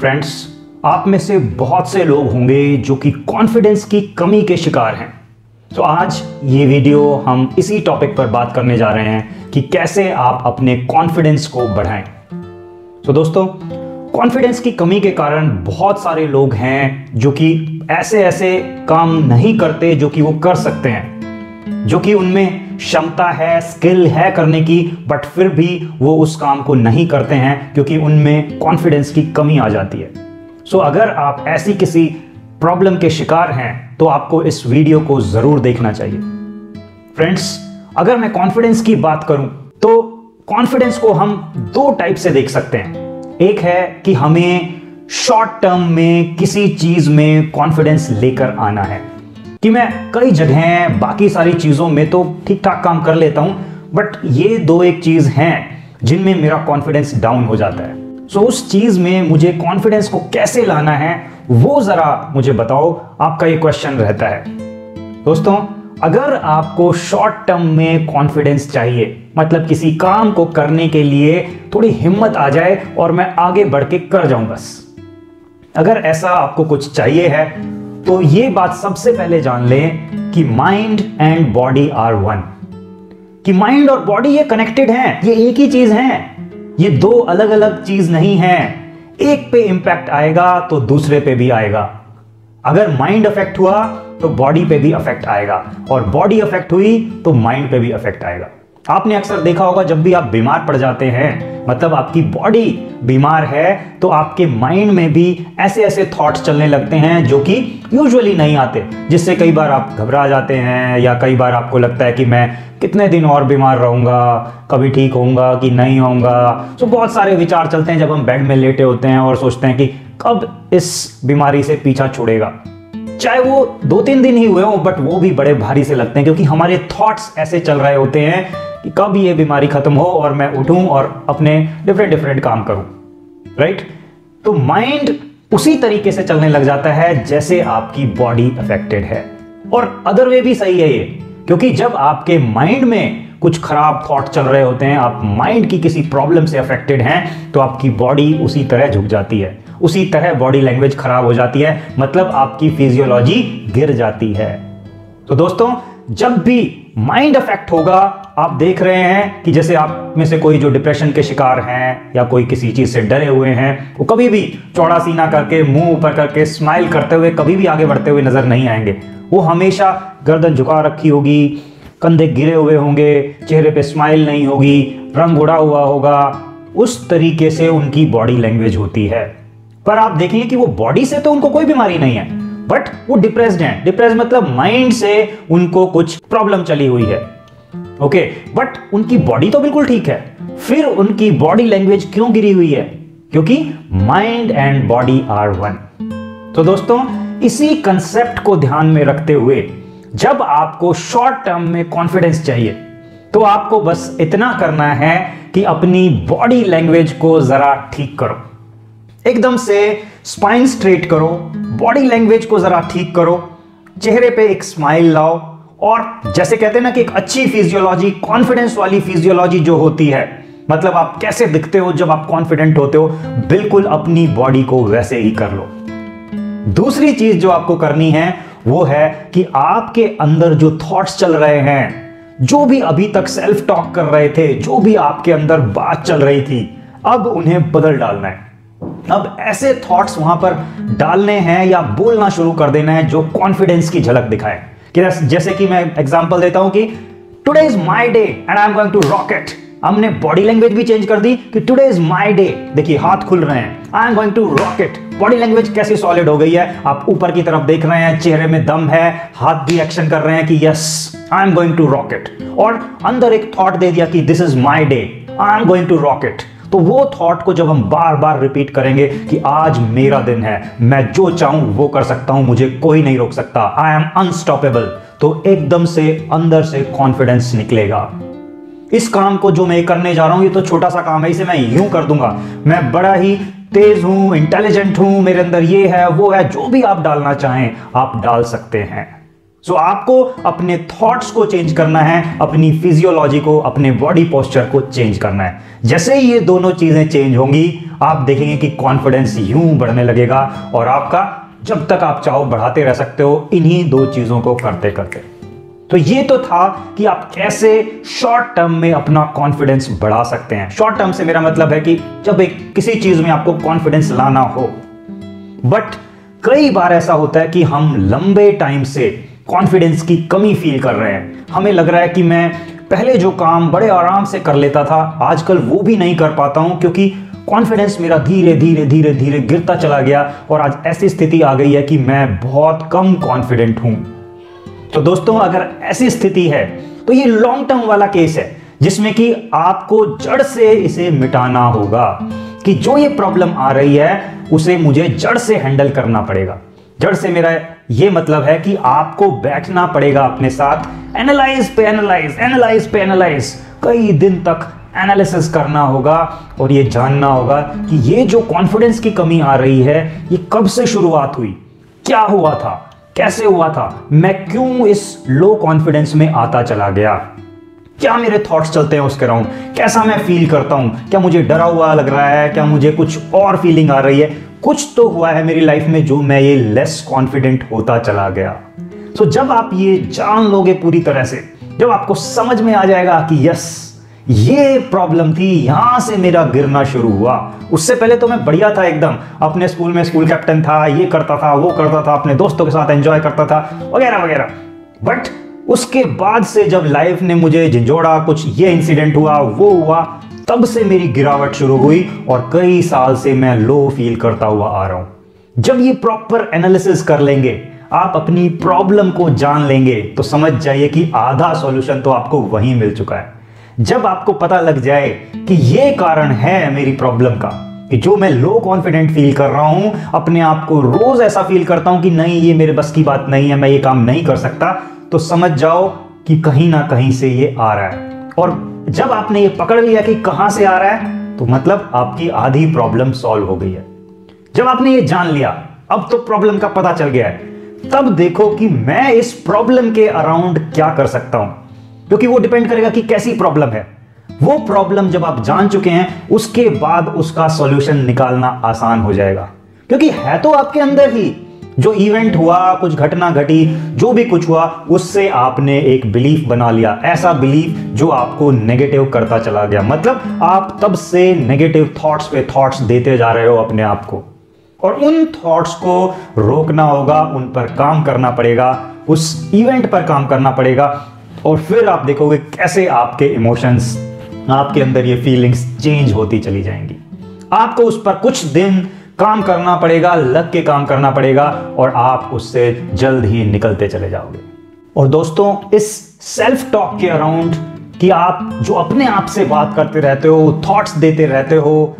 Friends, आप में से बहुत से लोग होंगे जो कि कॉन्फिडेंस की कमी के शिकार हैं। तो आज ये वीडियो हम इसी टॉपिक पर बात करने जा रहे हैं कि कैसे आप अपने कॉन्फिडेंस को बढ़ाएं। तो दोस्तों, कॉन्फिडेंस की कमी के कारण बहुत सारे लोग हैं जो कि ऐसे काम नहीं करते जो कि वो कर सकते हैं, जो कि उनमें क्षमता है, स्किल है करने की, बट फिर भी वो उस काम को नहीं करते हैं क्योंकि उनमें कॉन्फिडेंस की कमी आ जाती है। सो अगर आप ऐसी किसी प्रॉब्लम के शिकार हैं तो आपको इस वीडियो को ज़रूर देखना चाहिए। फ्रेंड्स, अगर मैं कॉन्फिडेंस की बात करूं तो कॉन्फिडेंस को हम दो टाइप से देख सकते हैं। एक है कि हमें शॉर्ट टर्म में किसी चीज में कॉन्फिडेंस लेकर आना है कि मैं कई जगह बाकी सारी चीजों में तो ठीक ठाक काम कर लेता हूं, बट ये दो एक चीज हैं जिनमें मेरा कॉन्फिडेंस डाउन हो जाता है। सो उस चीज में मुझे कॉन्फिडेंस को कैसे लाना है वो जरा मुझे बताओ, आपका ये क्वेश्चन रहता है। दोस्तों, अगर आपको शॉर्ट टर्म में कॉन्फिडेंस चाहिए, मतलब किसी काम को करने के लिए थोड़ी हिम्मत आ जाए और मैं आगे बढ़ के कर जाऊं बस, अगर ऐसा आपको कुछ चाहिए है तो ये बात सबसे पहले जान लें कि mind and body are one, कि माइंड और बॉडी ये कनेक्टेड हैं, ये एक ही चीज है, ये दो अलग अलग चीज नहीं है। एक पे इंपैक्ट आएगा तो दूसरे पे भी आएगा। अगर माइंड अफेक्ट हुआ तो बॉडी पे भी अफेक्ट आएगा, और बॉडी अफेक्ट हुई तो माइंड पे भी अफेक्ट आएगा। आपने अक्सर देखा होगा जब भी आप बीमार पड़ जाते हैं, मतलब आपकी बॉडी बीमार है तो आपके माइंड में भी ऐसे थॉट्स चलने लगते हैं जो कि यूजुअली नहीं आते, जिससे कई बार आप घबरा जाते हैं, या कई बार आपको लगता है कि मैं कितने दिन और बीमार रहूंगा, कभी ठीक होऊंगा कि नहीं होऊंगा। तो बहुत सारे विचार चलते हैं जब हम बेड में लेटे होते हैं और सोचते हैं कि कब इस बीमारी से पीछा छुड़ेगा। चाहे वो 2-3 दिन ही हुए हो, बट वो भी बड़े भारी से लगते हैं क्योंकि हमारे थॉट्स ऐसे चल रहे होते हैं कि कब ये बीमारी खत्म हो और मैं उठूं और अपने डिफरेंट काम करूं, राइट? तो माइंड उसी तरीके से चलने लग जाता है जैसे आपकी बॉडी अफेक्टेड है, और अदर वे भी सही है ये, क्योंकि जब आपके माइंड में कुछ खराब थॉट चल रहे होते हैं, आप माइंड की किसी प्रॉब्लम से अफेक्टेड हैं, तो आपकी बॉडी उसी तरह झुक जाती है, उसी तरह बॉडी लैंग्वेज खराब हो जाती है, मतलब आपकी फिजियोलॉजी गिर जाती है। तो दोस्तों, जब भी माइंड अफेक्ट होगा, आप देख रहे हैं कि जैसे आप में से कोई जो डिप्रेशन के शिकार हैं या कोई किसी चीज से डरे हुए हैं, वो कभी भी चौड़ा सीना करके, मुंह ऊपर करके, स्माइल करते हुए कभी भी आगे बढ़ते हुए नजर नहीं आएंगे। वो हमेशा गर्दन झुका रखी होगी, कंधे गिरे हुए होंगे, चेहरे पे स्माइल नहीं होगी, रंग उड़ा हुआ होगा, उस तरीके से उनकी बॉडी लैंग्वेज होती है। पर आप देखेंगे कि वो बॉडी से तो उनको कोई बीमारी नहीं है, बट वो डिप्रेस्ड हैं। डिप्रेस्ड मतलब माइंड से उनको कुछ प्रॉब्लम चली हुई है, ओके, बट उनकी बॉडी तो बिल्कुल ठीक है। फिर उनकी बॉडी लैंग्वेज क्यों गिरी हुई है? क्योंकि mind and body are one. तो दोस्तों, इसी कंसेप्ट को ध्यान में रखते हुए जब आपको शॉर्ट टर्म में कॉन्फिडेंस चाहिए तो आपको बस इतना करना है कि अपनी बॉडी लैंग्वेज को जरा ठीक करो, एकदम से स्पाइन स्ट्रेट करो, बॉडी लैंग्वेज को जरा ठीक करो, चेहरे पे एक स्माइल लाओ, और जैसे कहते हैं ना कि एक अच्छी फिजियोलॉजी, कॉन्फिडेंस वाली फिजियोलॉजी जो होती है, मतलब आप कैसे दिखते हो जब आप कॉन्फिडेंट होते हो, बिल्कुल अपनी बॉडी को वैसे ही कर लो। दूसरी चीज जो आपको करनी है वो है कि आपके अंदर जो थॉट्स चल रहे हैं, जो भी अभी तक सेल्फ टॉक कर रहे थे, जो भी आपके अंदर बात चल रही थी, अब उन्हें बदल डालना है। अब ऐसे थॉट्स वहां पर डालने हैं या बोलना शुरू कर देना है जो कॉन्फिडेंस की झलक दिखाए, कि जैसे कि मैं एग्जांपल देता हूं कि today is my day and I am going to rock it. हमने बॉडी लैंग्वेज भी चेंज कर दी कि टुडे इज माय डे, देखिए हाथ खुल रहे हैं, I am going to rock it. Body language कैसी सॉलिड हो गई है, आप ऊपर की तरफ देख रहे हैं, चेहरे में दम है, हाथ भी एक्शन कर रहे हैं कि yes I am going to rock it, और अंदर एक थॉट दे दिया कि this is my day I am going to rock it. तो वो थॉट को जब हम बार बार रिपीट करेंगे कि आज मेरा दिन है, मैं जो चाहूं वो कर सकता हूं, मुझे कोई नहीं रोक सकता, आई एम अनस्टॉपेबल, तो एकदम से अंदर से कॉन्फिडेंस निकलेगा। इस काम को जो मैं करने जा रहा हूं, ये तो छोटा सा काम है, इसे मैं यूं कर दूंगा, मैं बड़ा ही तेज हूं, इंटेलिजेंट हूं, मेरे अंदर ये है वो है, जो भी आप डालना चाहें आप डाल सकते हैं। सो आपको अपने थॉट्स को चेंज करना है, अपनी फिजियोलॉजी को, अपने बॉडी पोस्चर को चेंज करना है। जैसे ये दोनों चीजें चेंज होंगी आप देखेंगे कि कॉन्फिडेंस यूं बढ़ने लगेगा और आपका जब तक आप चाहो बढ़ाते रह सकते हो इन्हीं दो चीजों को करते करते। तो ये तो था कि आप कैसे शॉर्ट टर्म में अपना कॉन्फिडेंस बढ़ा सकते हैं। शॉर्ट टर्म से मेरा मतलब है कि जब किसी चीज में आपको कॉन्फिडेंस लाना हो। बट कई बार ऐसा होता है कि हम लंबे टाइम से कॉन्फिडेंस की कमी फील कर रहे हैं। हमें लग रहा है कि मैं पहले जो काम बड़े आराम से कर लेता था आजकल वो भी नहीं कर पाता हूं क्योंकि कॉन्फिडेंस मेरा धीरे धीरे धीरे धीरे गिरता चला गया और आज ऐसी स्थिति आ गई है कि मैं बहुत कम कॉन्फिडेंट हूं। तो दोस्तों अगर ऐसी स्थिति है तो ये लॉन्ग टर्म वाला केस है जिसमें कि आपको जड़ से इसे मिटाना होगा कि जो ये प्रॉब्लम आ रही है उसे मुझे जड़ से हैंडल करना पड़ेगा। जड़ से मेरा ये मतलब है कि आपको बैठना पड़ेगा अपने साथ, एनालाइज पे एनालाइज, एनालाइज पे एनालाइज, कई दिन तक एनालिसिस करना होगा और ये जानना होगा कि ये जो कॉन्फिडेंस की कमी आ रही है ये कब से शुरुआत हुई, क्या हुआ था, कैसे हुआ था, मैं क्यों इस लो कॉन्फिडेंस में आता चला गया, क्या मेरे थॉट्स चलते हैं उसके अराउंड, कैसा मैं फील करता हूं, क्या मुझे डरा हुआ लग रहा है, क्या मुझे कुछ और फीलिंग आ रही है, कुछ तो हुआ है मेरी लाइफ में जो मैं ये लेस कॉन्फिडेंट होता चला गया। तो जब आप ये जान लोगे पूरी तरह से, जब आपको समझ में आ जाएगा कि यस ये प्रॉब्लम थी, यहां से मेरा गिरना शुरू हुआ, उससे पहले तो मैं बढ़िया था एकदम, अपने स्कूल में स्कूल कैप्टन था, ये करता था, वो करता था, अपने दोस्तों के साथ एंजॉय करता था वगैरह वगैरह। बट उसके बाद से जब लाइफ ने मुझे झिंझोड़ा, कुछ ये इंसिडेंट हुआ, वो हुआ, तब से मेरी गिरावट शुरू हुई और कई साल से मैं लो फील करता हुआ आ रहा हूं। जब ये प्रॉपर एनालिसिस कर लेंगे, आप अपनी प्रॉब्लम को जान लेंगे तो समझ जाइए कि आधा सॉल्यूशन तो आपको वहीं मिल चुका है। जब आपको पता लग जाए कि ये कारण है मेरी प्रॉब्लम का, कि जो मैं लो कॉन्फिडेंट फील कर रहा हूं, अपने आप को रोज ऐसा फील करता हूं कि नहीं ये मेरे बस की बात नहीं है, मैं ये काम नहीं कर सकता, तो समझ जाओ कि कहीं ना कहीं से ये आ रहा है। और जब आपने ये पकड़ लिया कि कहां से आ रहा है तो मतलब आपकी आधी प्रॉब्लम सॉल्व हो गई है। जब आपने ये जान लिया, अब तो प्रॉब्लम का पता चल गया है, तब देखो कि मैं इस प्रॉब्लम के अराउंड क्या कर सकता हूं, क्योंकि वो डिपेंड करेगा कि कैसी प्रॉब्लम है। वो प्रॉब्लम जब आप जान चुके हैं उसके बाद उसका सॉल्यूशन निकालना आसान हो जाएगा, क्योंकि है तो आपके अंदर ही। जो इवेंट हुआ, कुछ घटना घटी, जो भी कुछ हुआ, उससे आपने एक बिलीफ बना लिया, ऐसा बिलीफ जो आपको नेगेटिव करता चला गया। मतलब आप तब से नेगेटिव थॉट्स पे थॉट्स देते जा रहे हो अपने आप को, और उन थॉट्स को रोकना होगा, उन पर काम करना पड़ेगा, उस इवेंट पर काम करना पड़ेगा, और फिर आप देखोगे कैसे आपके इमोशंस, आपके अंदर ये फीलिंग्स चेंज होती चली जाएंगी। आपको उस पर कुछ दिन काम करना पड़ेगा, लग के काम करना पड़ेगा, और आप उससे जल्द ही निकलते चले जाओगे। और दोस्तों इस सेल्फ टॉक के अराउंड कि आप जो अपने आप से बात करते रहते हो, थॉट्स देते रहते हो,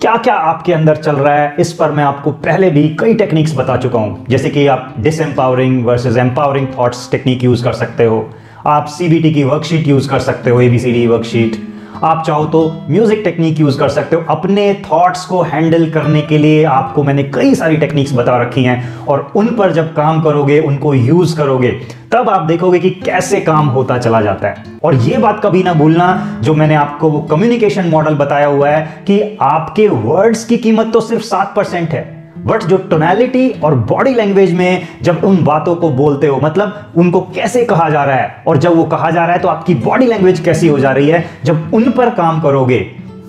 क्या क्या आपके अंदर चल रहा है, इस पर मैं आपको पहले भी कई टेक्निक्स बता चुका हूं। जैसे कि आप disempowering versus empowering thoughts technique use कर सकते हो, आप CBT की वर्कशीट यूज कर सकते हो, ABCD वर्कशीट, आप चाहो तो म्यूजिक टेक्निक यूज कर सकते हो। अपने थॉट्स को हैंडल करने के लिए आपको मैंने कई सारी टेक्निक्स बता रखी हैं, और उन पर जब काम करोगे, उनको यूज करोगे, तब आप देखोगे कि कैसे काम होता चला जाता है। और ये बात कभी ना भूलना जो मैंने आपको वो कम्युनिकेशन मॉडल बताया हुआ है कि आपके वर्ड्स की कीमत तो सिर्फ 7% है, बट जो टोनैलिटी और बॉडी लैंग्वेज में जब उन बातों को बोलते हो, मतलब उनको कैसे कहा जा रहा है, और जब वो कहा जा रहा है तो आपकी बॉडी लैंग्वेज कैसी हो जा रही है, जब उन पर काम करोगे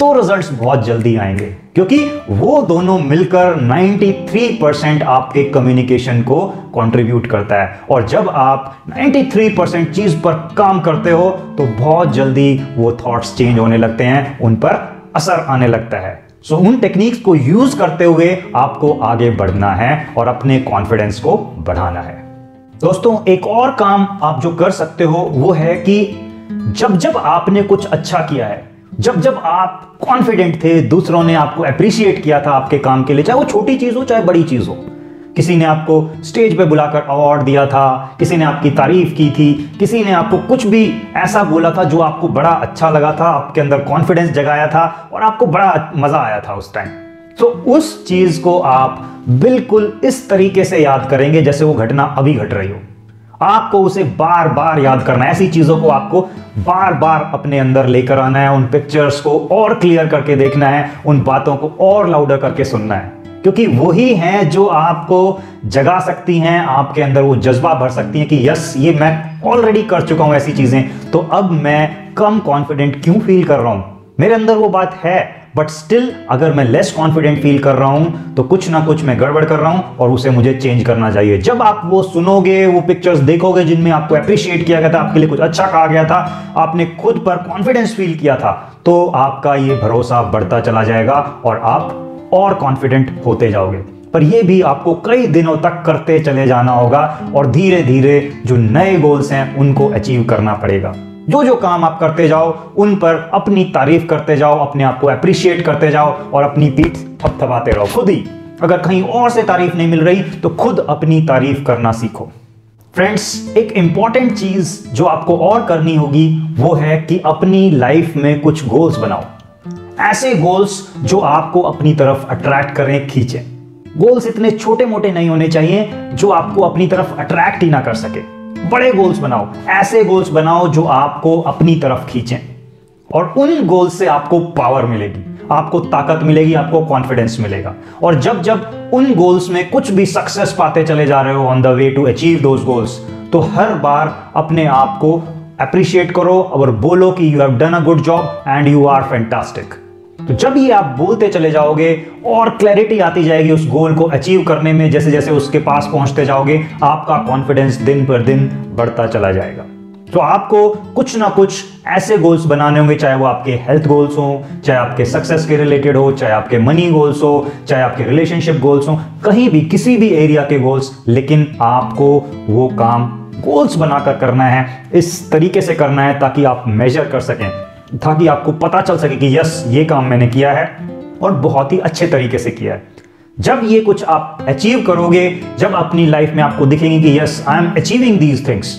तो रिजल्ट्स बहुत जल्दी आएंगे, क्योंकि वो दोनों मिलकर 93% आपके कम्युनिकेशन को कंट्रीब्यूट करता है। और जब आप 93% चीज पर काम करते हो तो बहुत जल्दी वो थॉट्स चेंज होने लगते हैं, उन पर असर आने लगता है। सो उन टेक्निक्स को यूज करते हुए आपको आगे बढ़ना है और अपने कॉन्फिडेंस को बढ़ाना है। दोस्तों एक और काम आप जो कर सकते हो वो है कि जब जब आपने कुछ अच्छा किया है, जब जब आप कॉन्फिडेंट थे, दूसरों ने आपको अप्रिशिएट किया था आपके काम के लिए, चाहे वो छोटी चीज हो चाहे बड़ी चीज हो, किसी ने आपको स्टेज पे बुलाकर अवार्ड दिया था, किसी ने आपकी तारीफ की थी, किसी ने आपको कुछ भी ऐसा बोला था जो आपको बड़ा अच्छा लगा था, आपके अंदर कॉन्फिडेंस जगाया था और आपको बड़ा मजा आया था उस टाइम, तो उस चीज को आप बिल्कुल इस तरीके से याद करेंगे जैसे वो घटना अभी घट रही हो। आपको उसे बार बार याद करना है। ऐसी चीजों को आपको बार बार अपने अंदर लेकर आना है, उन पिक्चर्स को और क्लियर करके देखना है, उन बातों को और लाउडर करके सुनना है, क्योंकि वही हैं जो आपको जगा सकती हैं, आपके अंदर वो जज्बा भर सकती हैं कि यस ये मैं ऑलरेडी कर चुका हूं ऐसी चीजें, तो अब मैं कम कॉन्फिडेंट क्यों फील कर रहा हूं, मेरे अंदर वो बात है बट स्टिल अगर मैं लेस कॉन्फिडेंट फील कर रहा हूं तो कुछ ना कुछ मैं गड़बड़ कर रहा हूं और उसे मुझे चेंज करना चाहिए। जब आप वो सुनोगे, वो पिक्चर्स देखोगे जिनमें आपको अप्रिशिएट किया गया था, आपके लिए कुछ अच्छा कहा गया था, आपने खुद पर कॉन्फिडेंस फील किया था, तो आपका ये भरोसा बढ़ता चला जाएगा और आप और कॉन्फिडेंट होते जाओगे। पर ये भी आपको कई दिनों तक करते चले जाना होगा और धीरे धीरे जो नए गोल्स हैं उनको अचीव करना पड़ेगा। जो काम आप करते जाओ उन पर अपनी तारीफ करते जाओ, अपने आप को अप्रिशिएट करते जाओ और अपनी पीठ थपथपाते रहो खुद ही। अगर कहीं और से तारीफ नहीं मिल रही तो खुद अपनी तारीफ करना सीखो। फ्रेंड्स, एक इंपॉर्टेंट चीज जो आपको और करनी होगी वो है कि अपनी लाइफ में कुछ गोल्स बनाओ, ऐसे गोल्स जो आपको अपनी तरफ अट्रैक्ट करें, खींचे। गोल्स इतने छोटे मोटे नहीं होने चाहिए जो आपको अपनी तरफ अट्रैक्ट ही ना कर सके। बड़े गोल्स बनाओ, ऐसे गोल्स बनाओ जो आपको अपनी तरफ खींचें और उन गोल्स से आपको पावर मिलेगी, आपको ताकत मिलेगी, आपको कॉन्फिडेंस मिलेगा। और जब जब उन गोल्स में कुछ भी सक्सेस पाते चले जा रहे हो on the way to achieve those goals, तो हर बार अपने आप को अप्रिशिएट करो और बोलो कि you have done a good job and you are fantastic. तो जब ये आप बोलते चले जाओगे और क्लैरिटी आती जाएगी उस गोल को अचीव करने में, जैसे जैसे उसके पास पहुंचते जाओगे आपका कॉन्फिडेंस दिन पर दिन बढ़ता चला जाएगा। तो आपको कुछ ना कुछ ऐसे गोल्स बनाने होंगे, चाहे वो आपके हेल्थ गोल्स हो, चाहे आपके सक्सेस के रिलेटेड हो, चाहे आपके मनी गोल्स हो, चाहे आपके रिलेशनशिप गोल्स हो, कहीं भी किसी भी एरिया के गोल्स, लेकिन आपको वो काम गोल्स बनाकर करना है, इस तरीके से करना है ताकि आप मेजर कर सकें, ताकि आपको पता चल सके कि यस ये काम मैंने किया है और बहुत ही अच्छे तरीके से किया है। जब ये कुछ आप अचीव करोगे, जब अपनी लाइफ में आपको दिखेंगे कि yes I am achieving these things,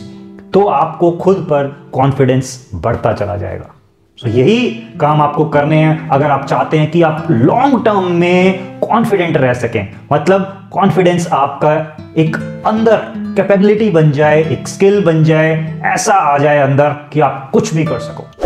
तो आपको खुद पर कॉन्फिडेंस बढ़ता चला जाएगा। सो यही काम आपको करने हैं अगर आप चाहते हैं कि आप लॉन्ग टर्म में कॉन्फिडेंट रह सकें। मतलब कॉन्फिडेंस आपका एक अंदर कैपेबिलिटी बन जाए, एक स्किल बन जाए, ऐसा आ जाए अंदर कि आप कुछ भी कर सको।